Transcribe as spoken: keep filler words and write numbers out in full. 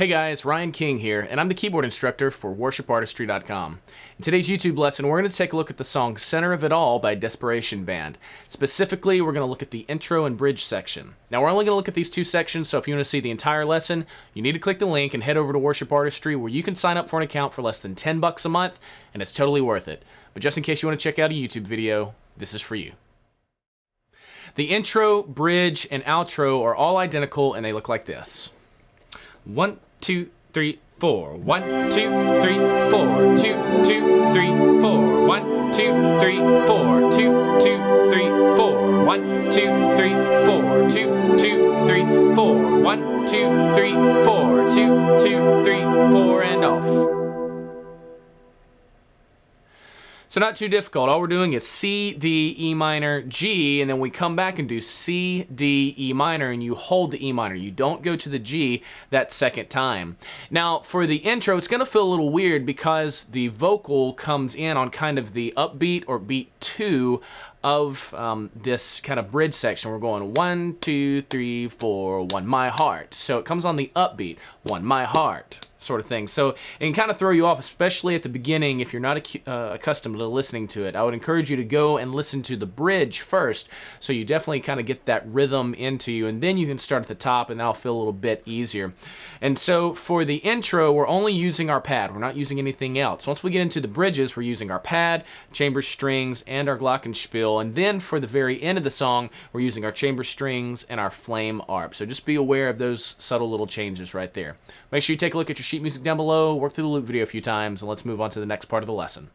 Hey guys, Ryan King here, and I'm the keyboard instructor for worship artistry dot com. In today's YouTube lesson, we're going to take a look at the song Center of It All by Desperation Band. Specifically, we're going to look at the intro and bridge section. Now, we're only going to look at these two sections, so if you want to see the entire lesson, you need to click the link and head over to Worship Artistry, where you can sign up for an account for less than ten bucks a month, and it's totally worth it. But just in case you want to check out a YouTube video, this is for you. The intro, bridge, and outro are all identical, and they look like this. One, two, three, four. One, two, three, four. Two, two, three, four. One, two, three, four. Two, two, three, four. One, two, three, four. Two, two, three, four. One, two, three, four. Two, two, three, four, and off. So not too difficult. All we're doing is C, D, E minor, G, and then we come back and do C, D, E minor, and you hold the E minor. You don't go to the G that second time. Now, for the intro, it's going to feel a little weird because the vocal comes in on kind of the upbeat or beat two of um, this kind of bridge section. We're going one, two, three, four, one, my heart. So it comes on the upbeat, one, my heart, sort of thing. So it can kind of throw you off, especially at the beginning if you're not ac uh, accustomed to listening to it. I would encourage you to go and listen to the bridge first, so you definitely kind of get that rhythm into you, and then you can start at the top, and that'll feel a little bit easier. And so for the intro, we're only using our pad. We're not using anything else. Once we get into the bridges, we're using our pad, chamber strings, and our glockenspiel, and then for the very end of the song, we're using our chamber strings and our flame arp. So just be aware of those subtle little changes right there. Make sure you take a look at your sheet music down below, work through the loop video a few times, and let's move on to the next part of the lesson.